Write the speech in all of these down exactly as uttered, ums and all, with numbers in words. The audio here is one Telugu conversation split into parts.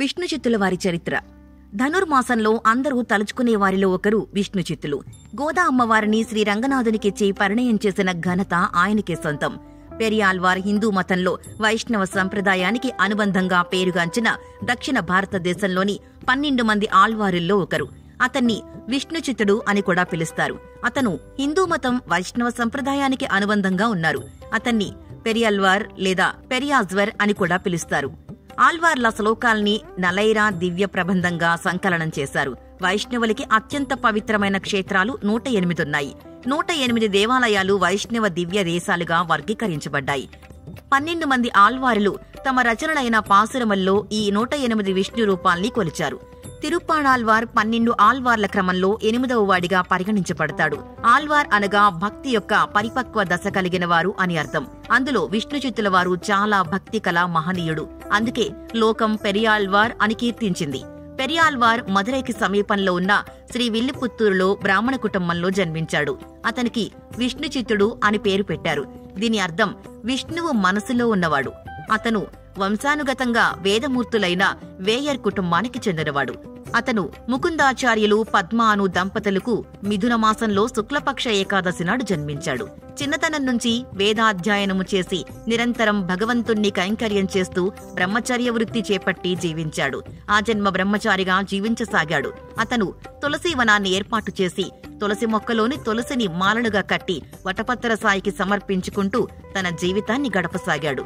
విష్ణు చిత్తుల వారి చరిత్ర. ధనుర్మాసంలో అందరూ తలుచుకునే వారిలో ఒకరు విష్ణు చిత్తులు. గోదా అమ్మవారిని శ్రీ రంగనాథునికిచ్చి పరిణయం చేసిన ఘనత ఆయనకే సొంతం. పెరియాళ్వార్ హిందూ మతంలో వైష్ణవ సంప్రదాయానికి అనుబంధంగా పేరుగాంచిన దక్షిణ భారతదేశంలోని పన్నెండు మంది ఆళ్వారుల్లో ఒకరు. అతన్ని విష్ణు చిత్తుడు అని కూడా పిలుస్తారు. అతను హిందూ మతం, వైష్ణవ సంప్రదాయానికి అనుబంధంగా ఉన్నారు. అతన్ని పెరియాళ్వార్ లేదా పెరియాజ్వర్ అని కూడా పిలుస్తారు. ఆళ్వార్ల శ్లోకాల్ని నలైరా దివ్య ప్రబంధంగా సంకలనం చేశారు. వైష్ణవులకి అత్యంత పవిత్రమైన క్షేత్రాలు నూట ఎనిమిది ఉన్నాయి. నూట ఎనిమిది దేవాలయాలు వైష్ణవ దివ్య దేశాలుగా వర్గీకరించబడ్డాయి. పన్నెండు మంది ఆళ్వారులు తమ రచనలైన పాసురమల్లో ఈ నూట ఎనిమిది విష్ణు రూపాల్ని కొలిచారు. తిరుప్పాణాళ్వార్ పన్నెండు ఆళ్వార్ల క్రమంలో ఎనిమిదవ వాడిగా పరిగణించబడతాడు. ఆళ్వార్ అనగా భక్తి యొక్క పరిపక్వ దశ కలిగిన వారు అని అర్థం. అందులో విష్ణు చిత్తుల వారు చాలా భక్తి కళ మహనీయుడు. అందుకే లోకం పెరియాళ్వార్ అని కీర్తించింది. పెరియాళ్వార్ మధురైకి సమీపంలో ఉన్న శ్రీ విల్లిపుత్తూరులో బ్రాహ్మణ కుటుంబంలో జన్మించాడు. అతనికి విష్ణు చిత్తుడు అని పేరు పెట్టారు. దీని అర్థం విష్ణువు మనసులో ఉన్నవాడు. అతను వంశానుగతంగా వేదమూర్తులైన వేయర్ కుటుంబానికి చెందినవాడు. అతను ముకుందాచార్యులు పద్మాను దంపతులకు మిథునమాసంలో శుక్లపక్ష ఏకాదశి నాడు జన్మించాడు. చిన్నతనం నుంచి వేదాధ్యయనము చేసి నిరంతరం భగవంతుణ్ణి కైంకర్యం చేస్తూ బ్రహ్మచర్య వృత్తి చేపట్టి జీవించాడు. ఆ జన్మ బ్రహ్మచారిగా జీవించసాగాడు. అతను తులసి వనాన్ని ఏర్పాటు చేసి తులసి మొక్కలోని తులసిని మాలలుగా కట్టి వటపత్తర సాయికి సమర్పించుకుంటూ తన జీవితాన్ని గడపసాగాడు.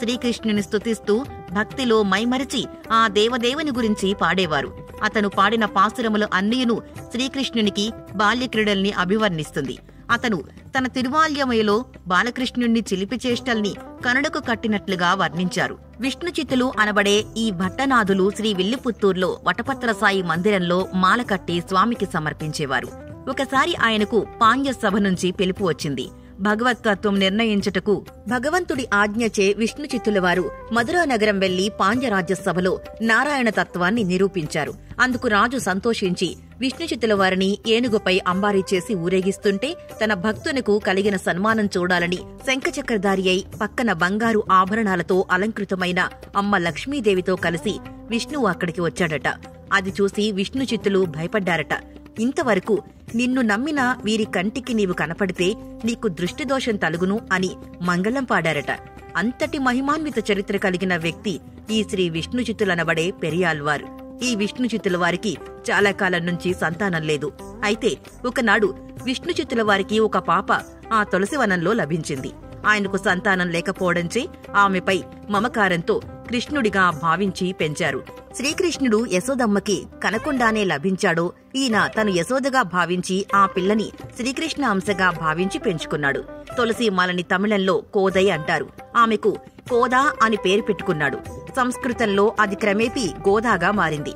శ్రీకృష్ణుని స్తుతిస్తూ భక్తిలో మైమరిచి ఆ దేవదేవుని గురించి పాడేవారు. అతను పాడిన పాసురములు అన్నీను శ్రీకృష్ణునికి బాల్యక్రీడల్ని అభివర్ణిస్తుంది. అతను తన తిరువాల్యమయలో బాలకృష్ణుణ్ణి చిలిపి చేష్టల్ని కనుడకు కట్టినట్లుగా వర్ణించారు. విష్ణు చిత్తులు అనబడే ఈ భట్టనాథులు శ్రీ విల్లిపుత్తూర్లో వటపత్రసాయి మందిరంలో మాల కట్టి స్వామికి సమర్పించేవారు. ఒకసారి ఆయనకు పాండ్య సభ నుంచి పిలుపు వచ్చింది. భగవత్వత్వం నిర్ణయించుటకు భగవంతుడి ఆజ్ఞచే విష్ణు చిత్తుల వారు మధురా నగరం వెళ్లి పాండ్యరాజ్యసభలో నారాయణ తత్వాన్ని నిరూపించారు. అందుకు రాజు సంతోషించి విష్ణు చిత్తుల వారిని ఏనుగుపై అంబారీ చేసి ఊరేగిస్తుంటే తన భక్తునకు కలిగిన సన్మానం చూడాలని శంఖచక్రధారి అయి పక్కన బంగారు ఆభరణాలతో అలంకృతమైన అమ్మ లక్ష్మీదేవితో కలిసి విష్ణువు అక్కడికి వచ్చాడట. అది చూసి విష్ణు చిత్తులు భయపడ్డారట. ఇంతవరకు నిన్ను నమ్మిన వీరి కంటికి నీవు కనపడితే నీకు దృష్టిదోషం తలుగును అని మంగళం పాడారట. అంతటి మహిమాన్విత చరిత్ర కలిగిన వ్యక్తి ఈ శ్రీ విష్ణు చిత్తులనబడే పెరియాళ్వారు. ఈ విష్ణు చిత్తుల వారికి చాలా కాలం నుంచి సంతానం లేదు. అయితే ఒకనాడు విష్ణు చిత్తుల వారికి ఒక పాప ఆ తులసివనంలో లభించింది. ఆయనకు సంతానం లేకపోవడంచే ఆమెపై మమకారంతో కృష్ణుడిగా భావించి పెంచారు. శ్రీకృష్ణుడు యశోదమ్మకి కనకుండానే లభించాడో ఈయన తను యశోదగా భావించి ఆ పిల్లని శ్రీకృష్ణ అంశగా భావించి పెంచుకున్నాడు. తులసి మాలని తమిళంలో కోదై అంటారు. ఆమెకు కోదా అని పేరు పెట్టుకున్నాడు. సంస్కృతంలో అది క్రమేపీ గోదాగా మారింది.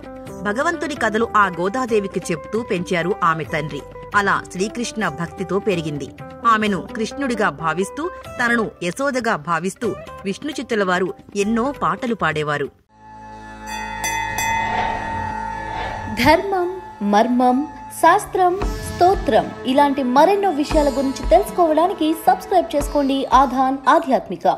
భగవంతుని కథలు ఆ గోదాదేవికి చెప్తూ పెంచారు ఆమె తండ్రి. అలా శ్రీకృష్ణ భక్తితో పెరిగింది. ఆమెను కృష్ణుడిగా భావిస్తూ తనను యశోదగా భావిస్తూ విష్ణు చిత్తుల వారు ఎన్నో పాటలు పాడేవారు. ధర్మం, మర్మం, శాస్త్రం, స్తోత్రం ఇలాంటి మరెన్నో విషయాల గురించి తెలుసుకోవడానికి సబ్స్క్రైబ్ చేసుకోండి ఆధాన్ ఆధ్యాత్మిక.